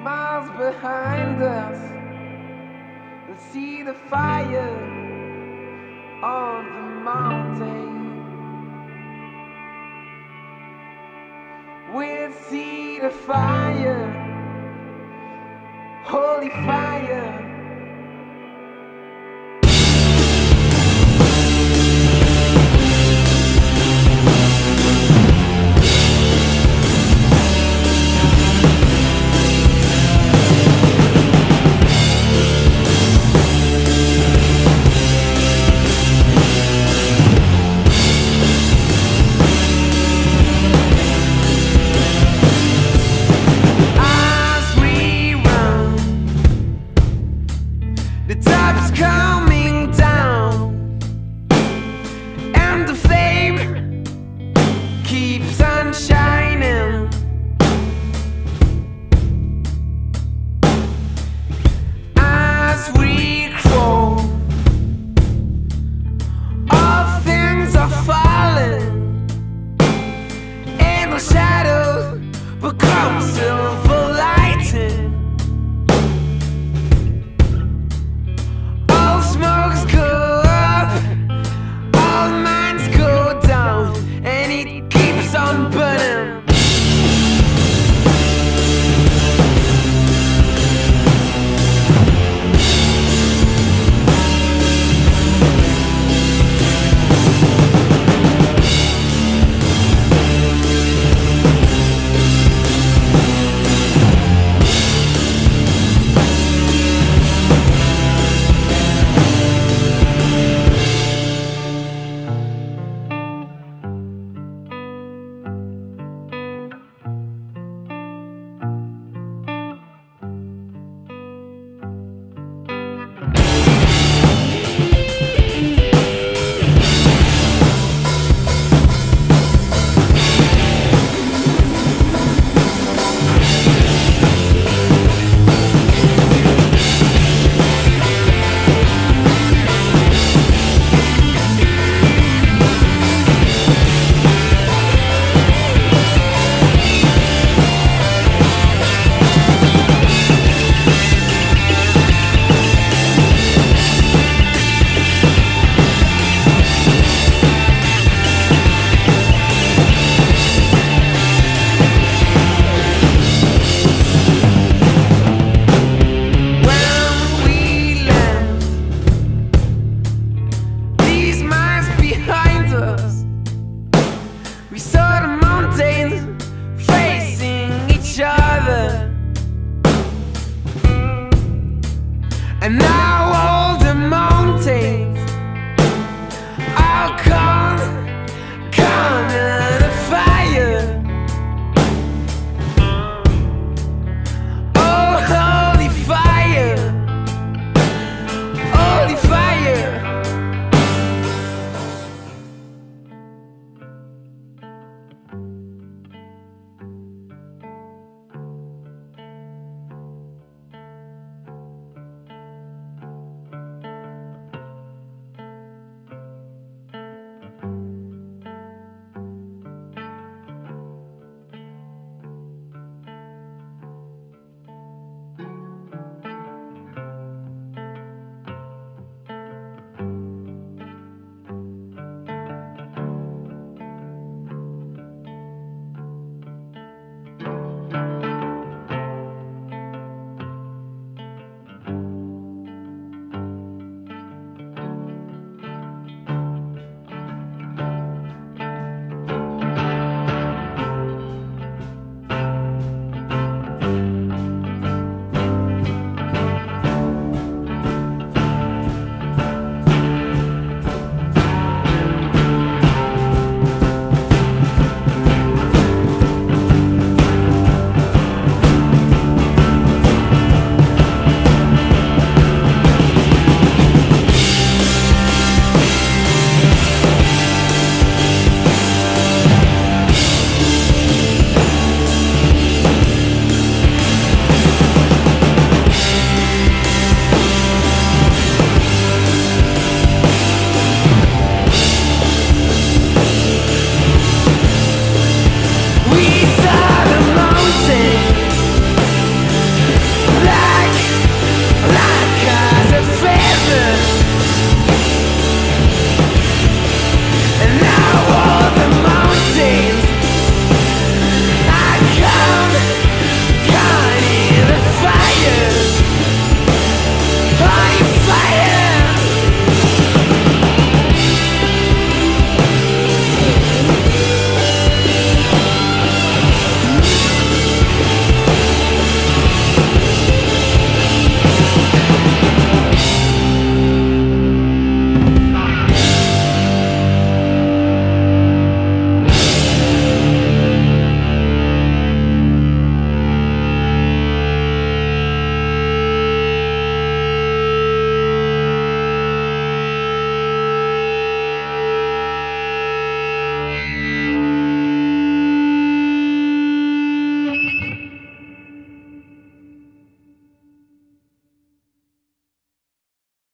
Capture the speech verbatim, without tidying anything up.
smiles behind us and see the fire on the mountain. We'll see the fire, holy fire. The top's coming down, and the flame keeps on shining. As we crawl, all things are falling, and the shadows become silver lightning. And now